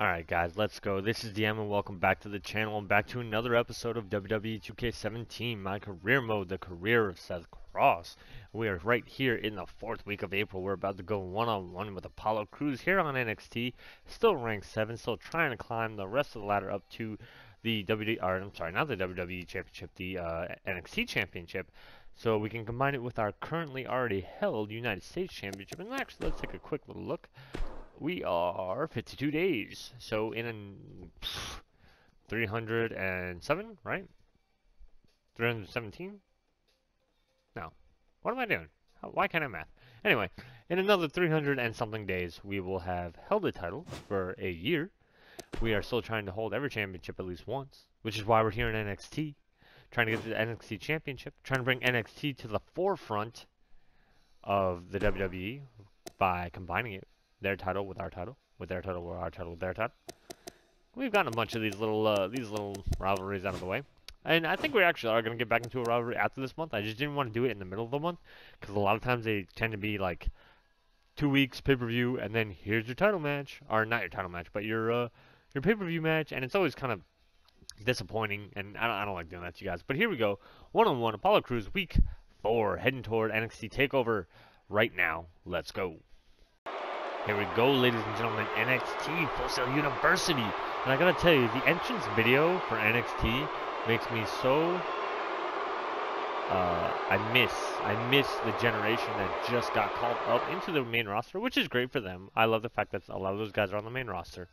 Alright guys, let's go. This is DM and welcome back to the channel and back to another episode of WWE 2k17, my career mode, the career of Seth Cross. We are right here in the 4th week of April. We're about to go one-on-one with Apollo Crews here on NXT. Still ranked 7, still trying to climb the rest of the ladder up to the NXT Championship. So we can combine it with our currently already held United States Championship. And actually, let's take a quick little look. We are 52 days, so in 307, right? 317? No. What am I doing? Why can't I math? Anyway, in another 300 and something days, we will have held the title for a year. We are still trying to hold every championship at least once, which is why we're here in NXT, trying to get to the NXT Championship, trying to bring NXT to the forefront of the WWE by combining it. Their title with our title, with their title, with our title, with their title. We've gotten a bunch of these little rivalries out of the way, and I think we actually are going to get back into a rivalry after this month. I just didn't want to do it in the middle of the month because a lot of times they tend to be like 2 weeks pay-per-view, and then here's your title match, or not your title match, but your pay-per-view match, and it's always kind of disappointing, and I don't like doing that to you guys. But here we go, one-on-one Apollo Crews, week 4, heading toward NXT TakeOver right now. Let's go. Here we go, ladies and gentlemen, NXT Full Sail University. And I gotta tell you, the entrance video for NXT makes me so... I miss the generation that just got called up into the main roster, which is great for them. I love the fact that a lot of those guys are on the main roster.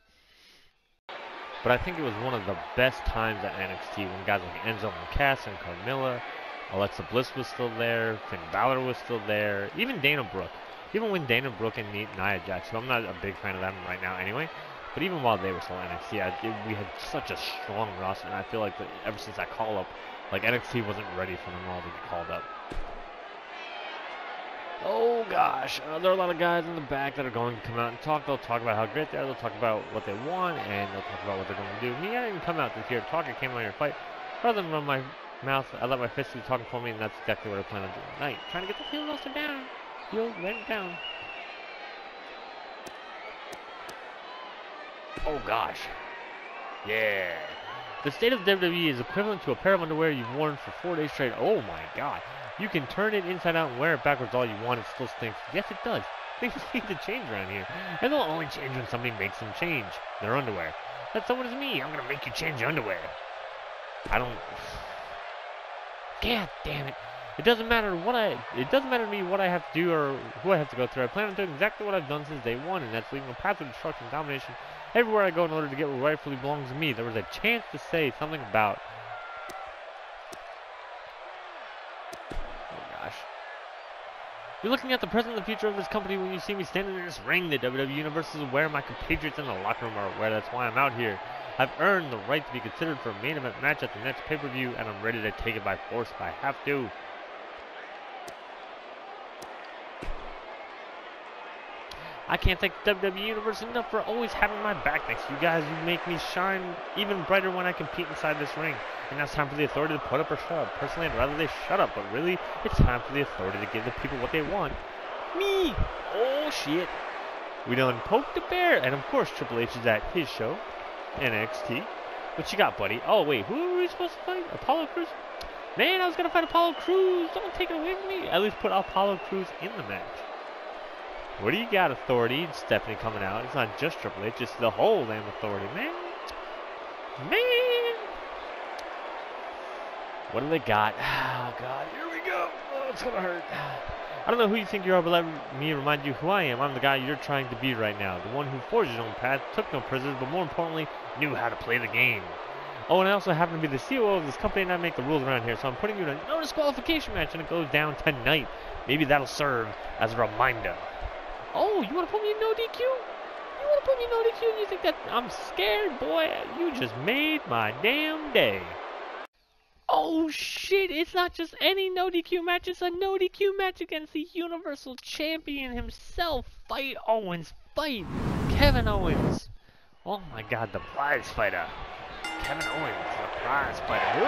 But I think it was one of the best times at NXT when guys like Enzo and Cass and Carmilla, Alexa Bliss was still there, Finn Balor was still there, even Dana Brooke. Even when Dana Brooke and Nia Jax, so I'm not a big fan of them right now anyway, but even while they were still NXT, we had such a strong roster, and I feel like ever since that call-up, like NXT wasn't ready for them all to get called up. Oh gosh, there are a lot of guys in the back that are going to come out and talk. They'll talk about how great they are, they'll talk about what they want, and they'll talk about what they're going to do. Me, I didn't come out this year to talk, I came out here to fight. Rather than run my mouth, I let my fists do talking for me, and that's exactly what I plan on doing tonight. Trying to get the heel roster down. Heels went down. Oh gosh. Yeah. The state of WWE is equivalent to a pair of underwear you've worn for 4 days straight. Oh my god. You can turn it inside out and wear it backwards all you want. It still stinks. Yes, it does. Things need to change around here. And they'll only change when somebody makes them change their underwear. That someone is me. I'm going to make you change your underwear. I don't... God damn it. It doesn't matter to me what I have to do or who I have to go through. I plan on doing exactly what I've done since day one, and that's leaving a path of destruction and domination everywhere I go in order to get what rightfully belongs to me. There was a chance to say something about... Oh gosh. You're looking at the present and the future of this company when you see me standing in this ring. The WWE Universe is aware, my compatriots in the locker room are aware, that's why I'm out here. I've earned the right to be considered for a main event match at the next pay-per-view, and I'm ready to take it by force if I have to. I can't thank the WWE Universe enough for always having my back. Thanks to you guys, you make me shine even brighter when I compete inside this ring. And now it's time for the Authority to put up or shut up. Personally, I'd rather they shut up, but really, it's time for the Authority to give the people what they want. Me! Oh, shit. We done poked the bear. And of course, Triple H is at his show, NXT. What you got, buddy? Oh, wait, who are we supposed to fight? Apollo Crews? Man, I was going to fight Apollo Crews. Don't take it away from me. At least put Apollo Crews in the match. What do you got, Authority? Stephanie coming out. It's not just Triple H, it's the whole damn Authority, man. Man! What do they got? Oh, God, here we go. Oh, it's gonna hurt. I don't know who you think you are, but let me remind you who I am. I'm the guy you're trying to be right now. The one who forged his own path, took no prisoners, but more importantly, knew how to play the game. Oh, and I also happen to be the CEO of this company, and I make the rules around here, so I'm putting you in a no disqualification match, and it goes down tonight. Maybe that'll serve as a reminder. Oh, you want to put me in no DQ? You want to put me in no DQ and you think that I'm scared? Boy, you just made my damn day. Oh, shit, it's not just any no DQ match. It's a no DQ match against the Universal Champion himself. Fight Owens. Fight Kevin Owens. Oh, my God, the prize fighter. Kevin Owens, the prize fighter.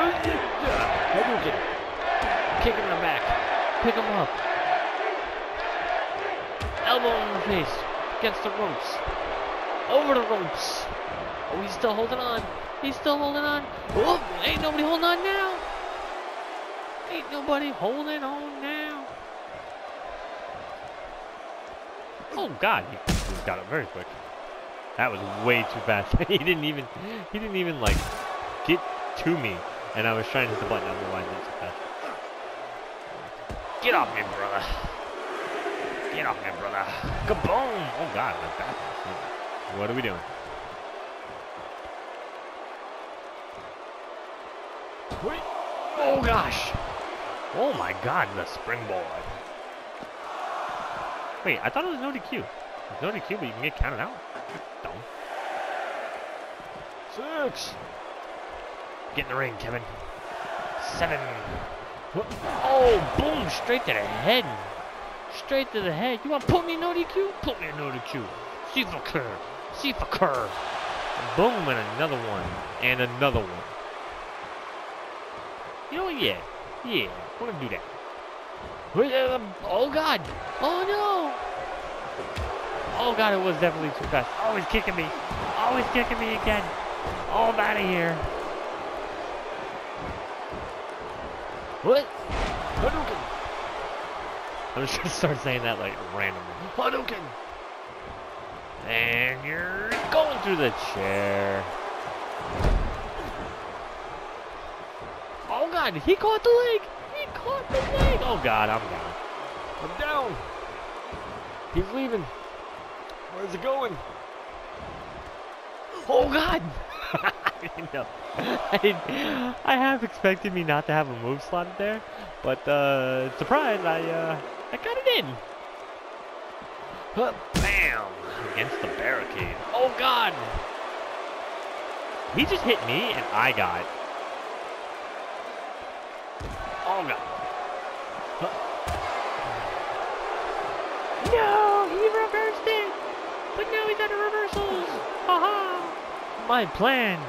Kick him in the back. Pick him up. Elbow in the face, against the ropes. Over the ropes. Oh, he's still holding on. He's still holding on. Oh, ain't nobody holding on now. Ain't nobody holding on now. Oh God, he got up very quick. That was way too fast. he didn't even like get to me, and I was trying to hit the button. I don't know why I did so fast. Get off me, brother. Get off me, brother. Kaboom! Oh God, my back. What are we doing? Wait. Oh gosh! Oh my God, the springboard. Wait, I thought it was no DQ. There's no DQ, but you can get counted out. Dumb. 6. Get in the ring, Kevin. 7. Oh, boom! Straight to the head. Straight to the head. You want to put me in no DQ? Put me in no DQ. See for curve. See for curve. Boom! And another one. And another one. You know what? Yeah. Yeah. I want to do that. Oh, God. Oh, no. Oh, God. It was definitely too fast. Oh, he's kicking me. Oh, he's kicking me again. Oh, I'm out of here. What? Hadouken. I'm just going to start saying that like randomly. Hadouken. And you're going through the chair. Oh God, he caught the leg. He caught the leg. Oh God, I'm down. I'm down. He's leaving. Where's he going? Oh God. No. I have expected me not to have a move slot there, but surprise, I got it in. Bam! Against the barricade. Oh God! He just hit me and I got it. Oh God! No! He reversed it! But now he's out of reversals! Haha! My plan!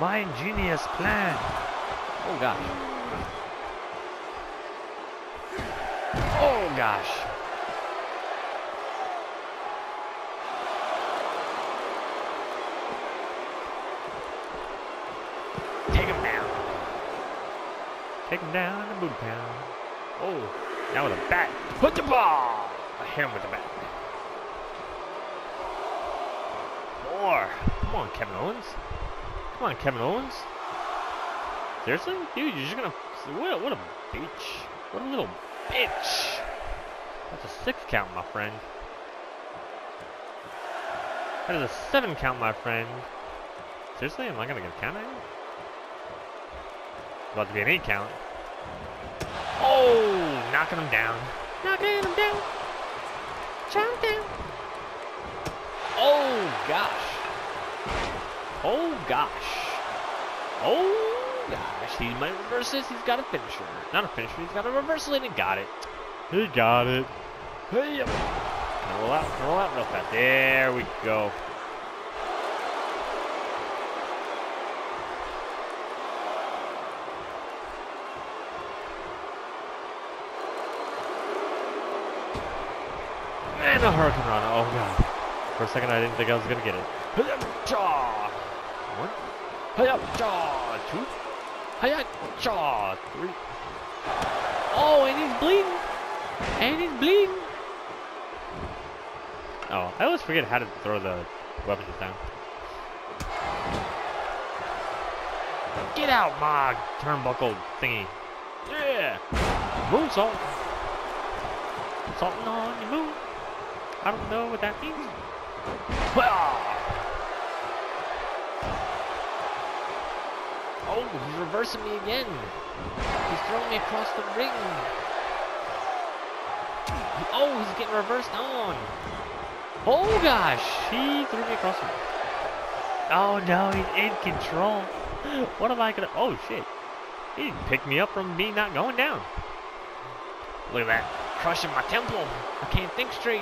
My ingenious plan! Oh gosh! Oh gosh! Take him down and boot pound. Oh, now with a bat. Put the ball! I hit him with a bat. More. Come on, Kevin Owens. Come on, Kevin Owens. Seriously? Dude, you're just gonna... What a bitch. What a little bitch. That's a 6 count, my friend. That is a 7 count, my friend. Seriously? Am I gonna get a count at you? About to be an 8 count. Oh, knocking him down. Knocking him down. Chow down. Oh gosh. Oh gosh. Oh gosh. He might reverse this. He's got a finisher. Not a finisher. He's got a reversal and he got it. He got it. Hey. Roll out real fast. There we go. A hurricane run. Oh God. For a second I didn't think I was gonna get it. Jaw. 1. Jaw. 2. Jaw. 3. Oh, and he's bleeding. And he's bleeding. Oh, I always forget how to throw the weapons down. Get out, my turnbuckle thingy. Yeah. Moonsault. Salting on your moon. I don't know what that means. Oh, he's reversing me again. He's throwing me across the ring. Oh, he's getting reversed on. Oh gosh, he threw me across the ring. Oh no, he's in control. What am I gonna, oh shit. He picked me up from me not going down. Look at that, crushing my temple. I can't think straight.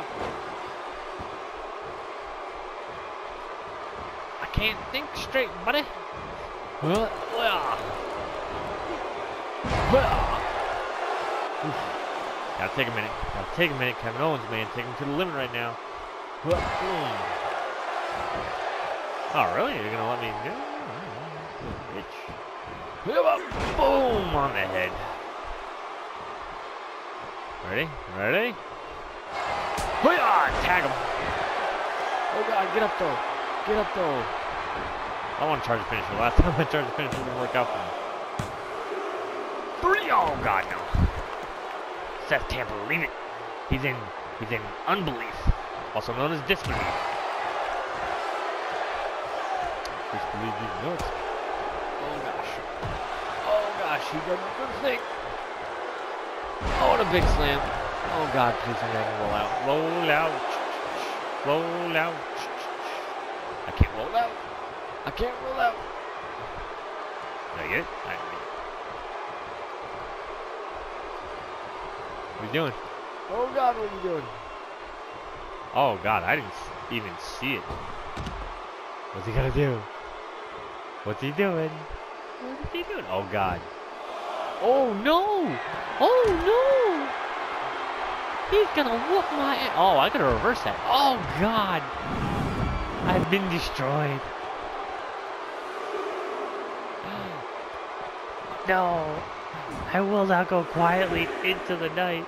Can't think straight, buddy. Gotta take a minute. Gotta take a minute. Kevin Owens, man. Take him to the limit right now. Oh, really? You're gonna let me go? Bitch. Boom on the head. Ready? Ready? Tag him. Oh God, get up though. Get up though. I want to charge a finisher. Last time I charged a finisher didn't work out for me. Three. Oh God, no. Seth can't believe it. He's in unbelief, also known as disbelief. Disbelief is nuts. Oh gosh, he did a good thing. Oh, and a big slam. Oh God, please I'm gonna roll out. Roll out. Roll out. I can't roll out. I can't roll out. Did I get it? I didn't get it. What are you doing? Oh God, what are you doing? Oh God, I didn't even see it. What's he gonna do? What's he doing? What's he doing? Oh God. Oh no! Oh no! He's gonna whoop my ass. Oh, I gotta reverse that. Oh God! I've been destroyed. No. I will not go quietly into the night.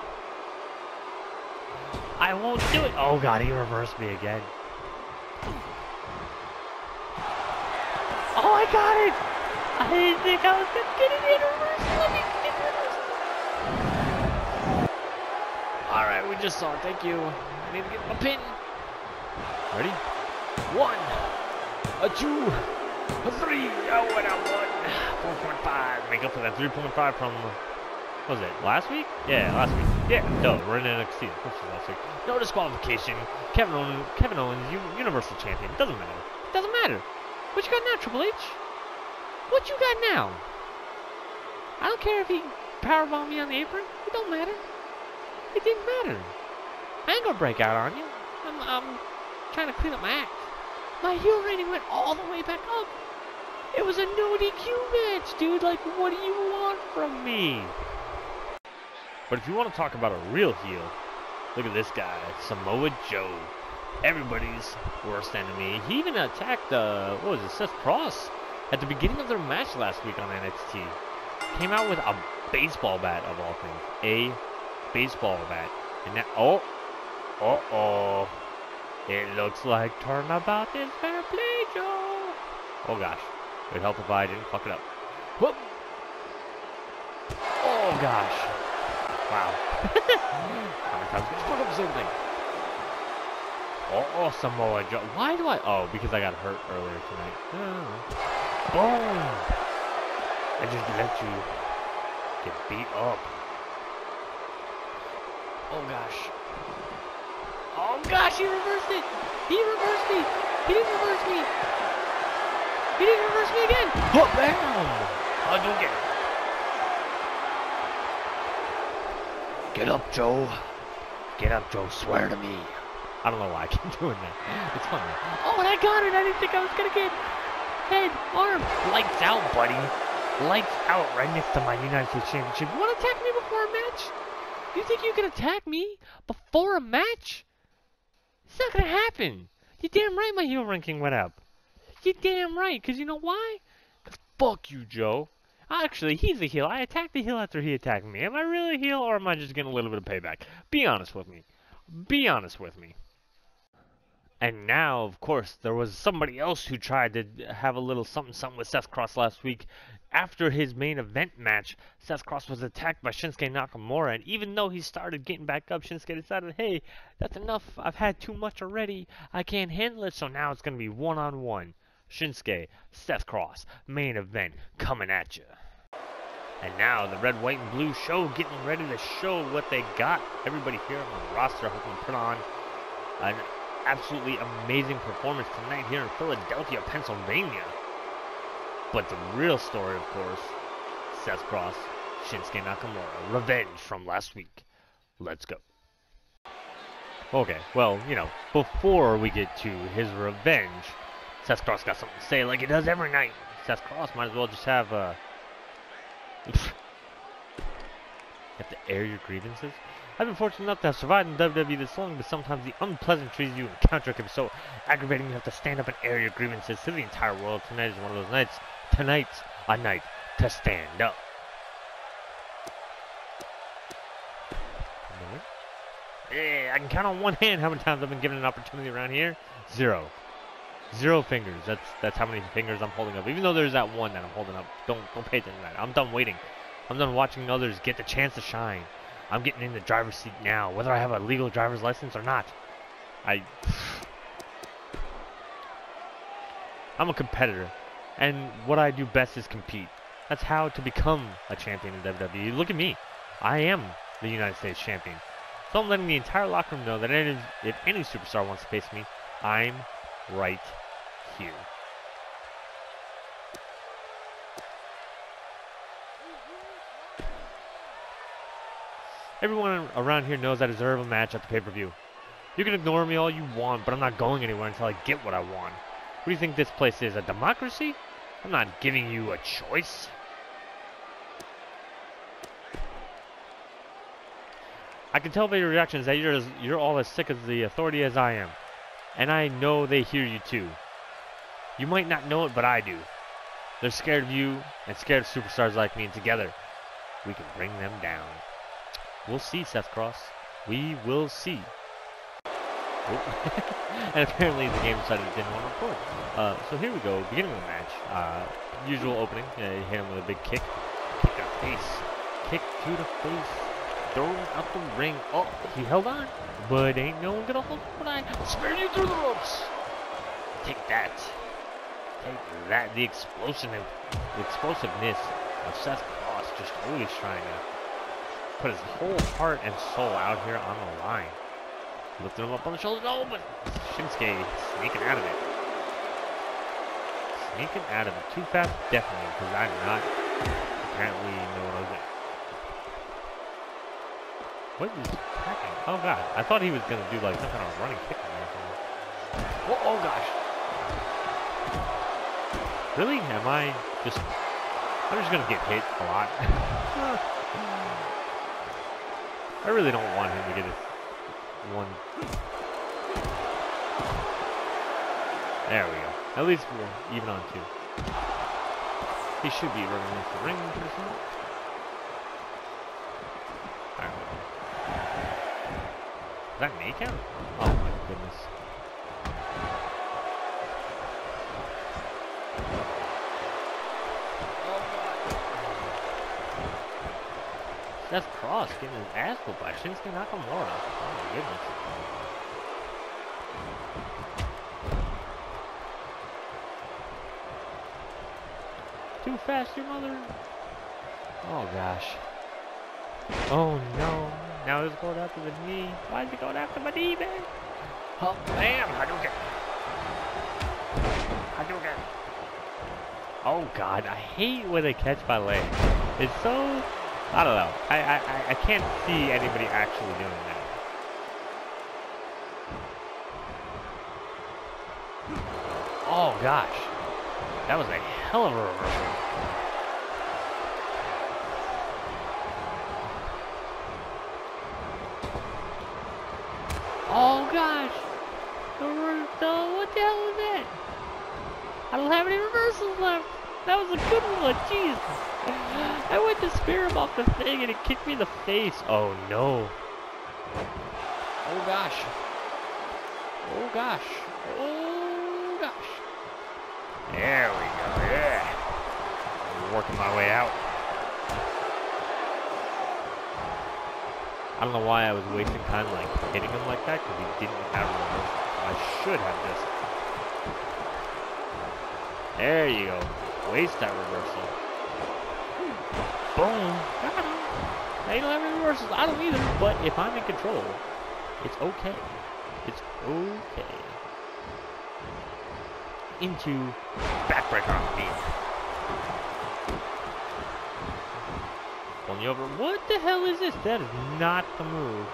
I won't do it. Oh God, he reversed me again. Oh, I got it. I didn't think I was going to get it in reverse. Let me get it reversed. All right, we just saw it. Thank you. I need to get my pin. Ready? One, a two, a three. Oh, and a one. 4.5. Make up for that 3.5 from... What was it? Last week? Yeah, last week. Yeah, no, we're in NXT. Last week. No disqualification. Kevin Owens, Universal Champion. Doesn't matter. Doesn't matter. What you got now, Triple H? What you got now? I don't care if he powerbombed me on the apron. It don't matter. It didn't matter. I ain't gonna break out on you. I'm trying to clean up my act. My heel rating went all the way back up. It was a no DQ match, dude. Like, what do you want from me? But if you want to talk about a real heel, look at this guy, Samoa Joe. Everybody's worst enemy. He even attacked, what was it, Seth Cross at the beginning of their match last week on NXT. Came out with a baseball bat, of all things. A baseball bat. And that, oh, uh-oh. It looks like turnabout is fair play, Joe. Oh, gosh. It'd help if I didn't fuck it up. Whoop. Oh, gosh. Wow. How many times? Just put up the same thing. Oh, Samoa Joe. Why do I? Oh, because I got hurt earlier tonight. Oh. Boom! I just let you get beat up. Oh gosh. Oh gosh, he reversed it. He reversed me. He didn't reverse me. He didn't reverse me again. Oh, bam! I don't get it. Get up, Joe. Get up, Joe. Swear to me. I don't know why I keep doing that. It's funny. Oh, and I got it. I didn't think I was going to get head, arm. Lights out, buddy. Lights out right next to my United States Championship. You want to attack me before a match? You think you can attack me before a match? It's not going to happen. You're damn right my heel ranking went up. You're damn right. Because you know why? Because fuck you, Joe. Actually, he's a heel. I attacked the heel after he attacked me. Am I really a heel, or am I just getting a little bit of payback? Be honest with me. Be honest with me. And now, of course, there was somebody else who tried to have a little something-something with Seth Cross last week. After his main event match, Seth Cross was attacked by Shinsuke Nakamura, and even though he started getting back up, Shinsuke decided, hey, that's enough. I've had too much already. I can't handle it, so now it's going to be one-on-one. Shinsuke, Seth Cross, main event, coming at you. And now the red, white, and blue show getting ready to show what they got. Everybody here on the roster hoping to put on an absolutely amazing performance tonight here in Philadelphia, Pennsylvania. But the real story, of course, Seth Cross, Shinsuke Nakamura, revenge from last week. Let's go. Okay, well, you know, before we get to his revenge, Seth Cross got something to say like he does every night. Seth Cross might as well just have you have to air your grievances. I've been fortunate enough to have survived in WWE this long, but sometimes the unpleasantries you encounter can be so aggravating you have to stand up and air your grievances to the entire world. Tonight is one of those nights. Tonight's a night to stand up. Yeah, I can count on one hand how many times I've been given an opportunity around here. Zero. Zero fingers. That's how many fingers I'm holding up. Even though there's that one that I'm holding up. Don't pay attention to that. I'm done waiting. I'm done watching others get the chance to shine. I'm getting in the driver's seat now, whether I have a legal driver's license or not. I'm a competitor, and what I do best is compete. That's how to become a champion in WWE. Look at me. I am the United States Champion. So I'm letting the entire locker room know that if any superstar wants to face me, I'm right here. Everyone around here knows I deserve a match at the pay-per-view. You can ignore me all you want, but I'm not going anywhere until I get what I want. What do you think this place is, a democracy? I'm not giving you a choice. I can tell by your reactions that you're all as sick of the Authority as I am. And I know they hear you too. You might not know it, but I do. They're scared of you and scared of superstars like me, and together, we can bring them down. We'll see, Seth Cross. We will see. And apparently the game decided it didn't want to record. So here we go, beginning of the match. Usual opening. You hit him with a big kick. Kick to the face. Kick to the face. Thrown out the ring. Oh, he held on. But ain't no one gonna hold on. Spare you through the ropes. Take that. Take that. The explosiveness of Seth Cross just always trying to put his whole heart and soul out here on the line. Lifting him up on the shoulders. Oh, but Shinsuke sneaking out of it. Sneaking out of it. Too fast, definitely, because I did not apparently know what I was doing. What is he attacking? Oh, God. I thought he was going to do, like, some kind of running kick or anything. Oh, gosh. Really? Am I just... I'm just going to get hit a lot. I really don't want him to get his one. There we go. At least we're even on two. He should be running into the ring or something. All right. Is that an A count? Oh my goodness. Seth Cross getting his ass whooped by Shinsuke Nakamura. Oh my goodness. Too fast, your mother. Oh gosh. Oh no. Now he's going after the knee. Why is he going after my knee, man? Oh, bam! Hadouken. Oh god, I hate when they catch my leg. It's so... I don't know. I can't see anybody actually doing that. Oh gosh, that was a hell of a reversal. Oh gosh, what the hell was that? I don't have any reversals left. That was a good one, jeez. I went to spear him off the thing and it kicked me in the face. Oh no. Oh gosh. Oh gosh. Oh gosh. There we go, yeah. Working my way out. I don't know why I was wasting time like hitting him like that because he didn't have one. I should have this. There you go. Waste that reversal. Boom. Got him. They don't have any reversals. I don't either, but if I'm in control, it's okay. It's okay. Into backbreaker on the knee. Pulling you over. What the hell is this? That is not the move.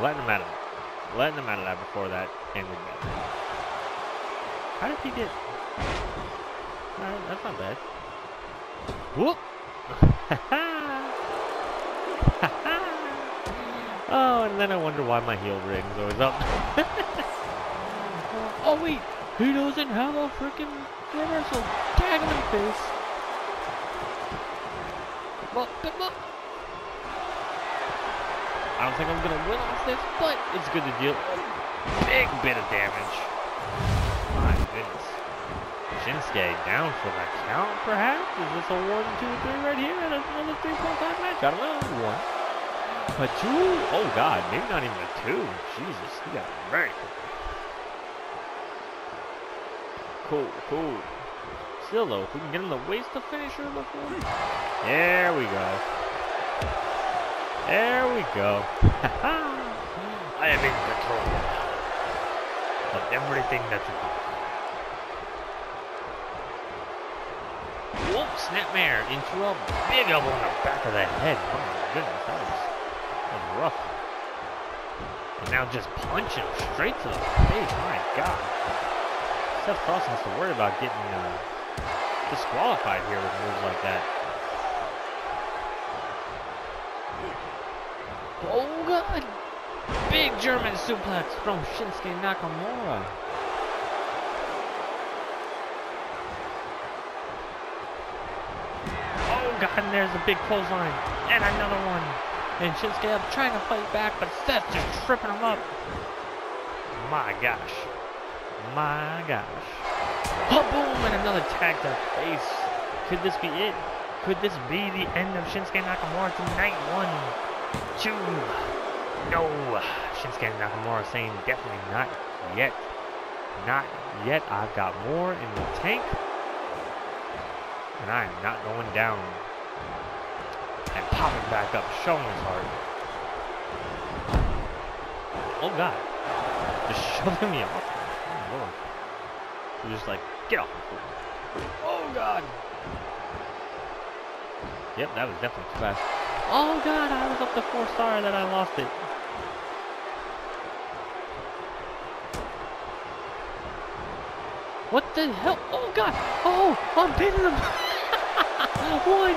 Letting him out of it. Letting him out of that before that ended that. How did he get... Alright, that's not bad. Whoop! Oh, and then I wonder why my heel ring is always up. Oh wait, who doesn't have a freaking universal tag in the face? Come up, come up. I don't think I'm gonna win off this, but it's good to deal. Big bit of damage. My goodness. Shinsuke down for the count, perhaps? Is this a 1, 2, 3 right here? And another 3-point match? I don't know. 1. A 2? Oh god, maybe not even a 2. Jesus, he got very cool. Cool. Still though, if we can get in the waist to finish her before. There we go. There we go. I am in control of everything that's involved. Whoop, snapmare into a big elbow on the back of the head. Oh my goodness, that was rough. And now just punching him straight to the face. My god. Seth Cross has to worry about getting disqualified here with moves like that. Oh god. Big German suplex from Shinsuke Nakamura. Oh god, and there's a big clothesline. And another one. And Shinsuke up trying to fight back, but Seth just tripping him up. My gosh. My gosh. Oh, boom, and another tag to the face. Could this be it? Could this be the end of Shinsuke Nakamura tonight? 1, 2. No. Shinsuke Nakamura saying definitely not yet. Not yet. I've got more in the tank. And I am not going down. And popping back up, showing his heart. Oh god. Just shoving me off. Oh lord. You're just like, get off. Oh god. Yep, that was definitely too fast. Oh god, I was up to 4-star and then I lost it. What the hell? Oh god. Oh, I'm pinning him. 1, 2, 3,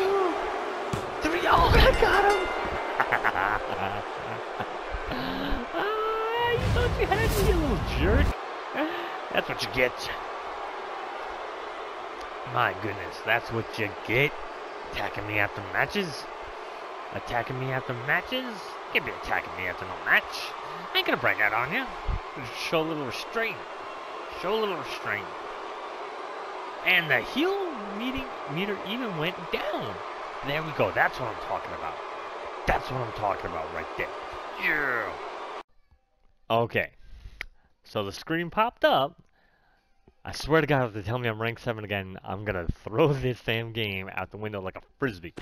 oh, I got him! You thought you had me, you little jerk. That's what you get. My goodness, that's what you get. Attacking me after matches. Attacking me after matches. Can't be attacking me after no match. I ain't gonna break out on you. Show a little restraint. Show a little restraint. And the heel meter even went down. There we go. That's what I'm talking about. That's what I'm talking about right there. Yeah. Okay. So the screen popped up. I swear to God, if they tell me I'm rank 7 again, I'm going to throw this damn game out the window like a frisbee.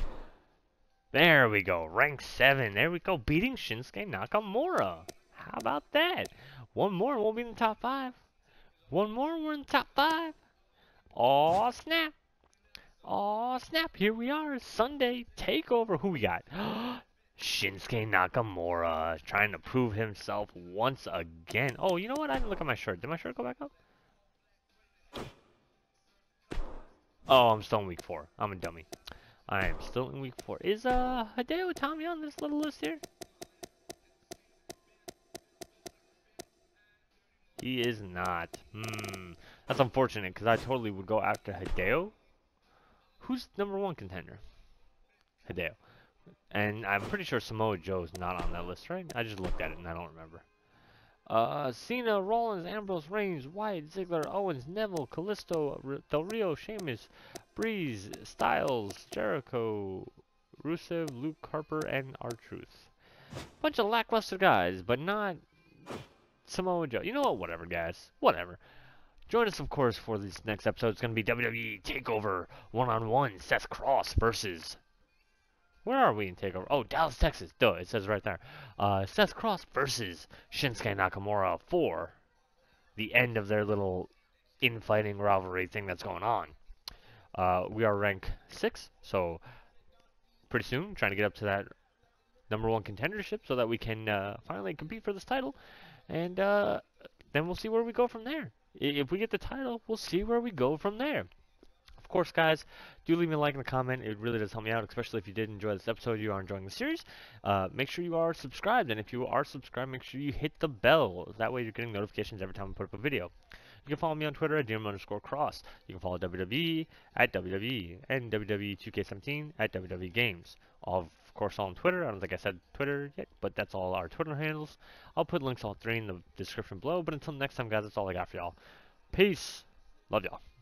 There we go. Rank 7. There we go. Beating Shinsuke Nakamura. How about that? One more and we'll be in the top 5. One more and we're in the top 5. Oh snap. Oh snap, here we are, Sunday TakeOver. Who we got? Shinsuke Nakamura, trying to prove himself once again. Oh, you know what, I didn't look at my shirt. Did my shirt go back up? Oh, I'm still in week 4, I'm a dummy. I am still in week 4. Is Hideo Itami on this little list here? He is not. That's unfortunate, because I totally would go after Hideo. Who's #1 contender? Hideo. And I'm pretty sure Samoa Joe's not on that list, right? I just looked at it and I don't remember. Cena, Rollins, Ambrose, Reigns, Wyatt, Ziggler, Owens, Neville, Callisto, Del Rio, Sheamus, Breeze, Styles, Jericho, Rusev, Luke Harper, and R-Truth. Bunch of lackluster guys, but not Samoa Joe. You know what? Whatever, guys. Whatever. Join us, of course, for this next episode. It's going to be WWE TakeOver 1-on-1, Seth Cross versus... Where are we in TakeOver? Oh, Dallas, Texas. Duh, it says right there. Seth Cross versus Shinsuke Nakamura for the end of their little infighting rivalry thing that's going on. We are rank 6, so pretty soon trying to get up to that #1 contendership so that we can finally compete for this title. And then we'll see where we go from there. If we get the title, we'll see where we go from there. course, guys, do leave me a like and a comment. It really does help me out, especially if you did enjoy this episode, you are enjoying the series. Make sure you are subscribed, and if you are subscribed, make sure you hit the bell. That way you're getting notifications every time I put up a video. You can follow me on Twitter at DM_Cross. You can follow WWE at WWE and WWE 2k17 at WWE Games. Of course, all on Twitter. I don't think I said Twitter yet, but that's all our Twitter handles. I'll put links all three in the description below. But until next time, guys, that's all I got for y'all. Peace. Love y'all.